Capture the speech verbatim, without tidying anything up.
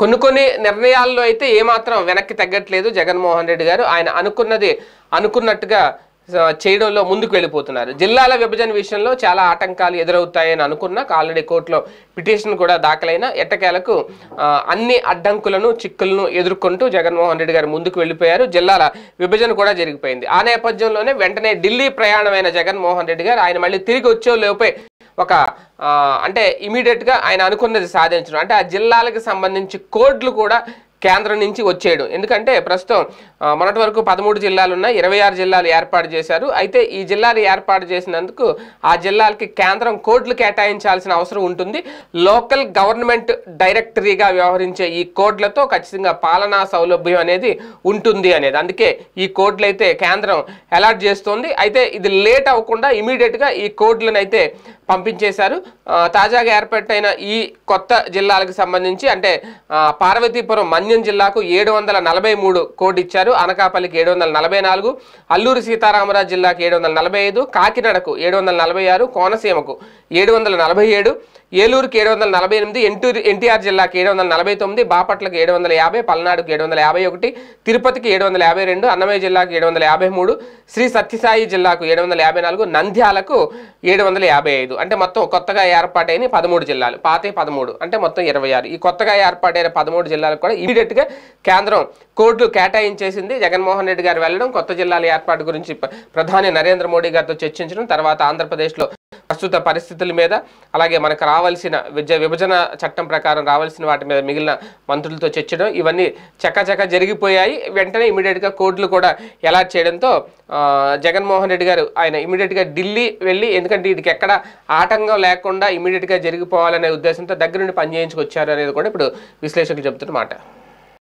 కొన్ని కొన్ని నిర్ణయాల్లో అయితే ఏ మాత్రం వెనక్కి తగ్గట్లేదు జగన్మోహన్ రెడ్డి గారు. ఆయన అనుకున్నది అనుకున్నట్టుగా చేయడంలో ముందుకు వెళ్ళిపోతున్నారు. జిల్లాల విభజన విషయంలో చాలా ఆటంకాలు ఎదురవుతాయని అనుకున్నా ఆల్రెడీ కోర్టులో పిటిషన్ కూడా దాఖలైన ఎట్టకేలకు అన్ని అడ్డంకులను చిక్కులను ఎదుర్కొంటూ జగన్మోహన్ రెడ్డి గారు ముందుకు వెళ్ళిపోయారు. జిల్లాల విభజన కూడా జరిగిపోయింది. ఆ నేపథ్యంలోనే వెంటనే ఢిల్లీ ప్రయాణమైన జగన్మోహన్ రెడ్డి గారు ఆయన మళ్ళీ తిరిగి వచ్చే లోపే ఒక అంటే ఇమీడియట్గా ఆయన అనుకున్నది సాధించడం, అంటే ఆ జిల్లాలకు సంబంధించి కోడ్లు కూడా కేంద్రం నుంచి వచ్చేయడం. ఎందుకంటే ప్రస్తుతం మొన్నటి వరకు పదమూడు జిల్లాలు ఉన్నాయి, ఇరవై ఆరు జిల్లాలు ఏర్పాటు చేశారు. అయితే ఈ జిల్లాలు ఏర్పాటు చేసినందుకు ఆ జిల్లాలకి కేంద్రం కోడ్లు కేటాయించాల్సిన అవసరం ఉంటుంది. లోకల్ గవర్నమెంట్ డైరెక్టరీగా వ్యవహరించే ఈ కోడ్లతో ఖచ్చితంగా పాలనా సౌలభ్యం అనేది ఉంటుంది అనేది, అందుకే ఈ కోడ్లు అయితే కేంద్రం అలాట్ చేస్తోంది. అయితే ఇది లేట్ అవ్వకుండా ఇమీడియట్గా ఈ కోడ్లను అయితే పంపించేశారు. తాజాగా ఏర్పాటైన ఈ కొత్త జిల్లాలకు సంబంధించి అంటే పార్వతీపురం మన్యం జిల్లాకు ఏడు వందల నలభై మూడు కోట్లు ఇచ్చారు, అనకాపల్లికి ఏడు వందల నలభై నాలుగు, అల్లూరు సీతారామరాజు జిల్లాకు ఏడు వందల నలభై ఐదు, కాకినాడకు ఏడు వందల నలభై ఆరు, కోనసీమకు ఏడు వందల నలభై ఏడు, ఏలూరుకి ఏడు వందల నలభై ఎనిమిది, ఎన్టూరు ఎన్టీఆర్ జిల్లాకి ఏడు వందల నలభై తొమ్మిది, బాపట్లకు ఏడు వందల యాభై, పల్నాడుకు ఏడు వందల యాభై ఒకటి, తిరుపతికి ఏడు వందల యాభై రెండు, అన్నమయ్య జిల్లాకు ఏడు వందల యాభై మూడు, శ్రీ సత్యసాయి జిల్లాకు ఏడు వందల యాభై నాలుగు, నంద్యాలకు ఏడు వందల యాభై ఐదు. అంటే మొత్తం కొత్తగా ఏర్పాటైన పదమూడు జిల్లాలు, పాతే పదమూడు అంటే మొత్తం ఇరవై ఆరు. ఈ కొత్తగా ఏర్పాటైన పదమూడు జిల్లాలకు కూడా ఇమీడియట్గా కేంద్రం కోర్టు కేటాయించేసింది. జగన్మోహన్ రెడ్డి గారు వెళ్ళడం, కొత్త జిల్లాల ఏర్పాటు గురించి ప్రధాని నరేంద్ర మోడీ గారితో చర్చించడం, తర్వాత ఆంధ్రప్రదేశ్లో ప్రస్తుత పరిస్థితుల మీద అలాగే మనకు రావాల్సిన విద్య విభజన చట్టం ప్రకారం రావాల్సిన వాటి మీద మిగిలిన మంత్రులతో చర్చడం, ఇవన్నీ చకచక జరిగిపోయాయి. వెంటనే ఇమీడియట్గా కోర్టులు కూడా ఎలా చేయడంతో జగన్మోహన్ రెడ్డి గారు ఆయన ఇమీడియట్గా ఢిల్లీ వెళ్ళి, ఎందుకంటే వీటికి ఎక్కడ ఆటంకం లేకుండా ఇమీడియట్గా జరిగిపోవాలనే ఉద్దేశంతో దగ్గరుండి పనిచేయించుకొచ్చారు అనేది కూడా ఇప్పుడు విశ్లేషకులు చెబుతున్నమాట.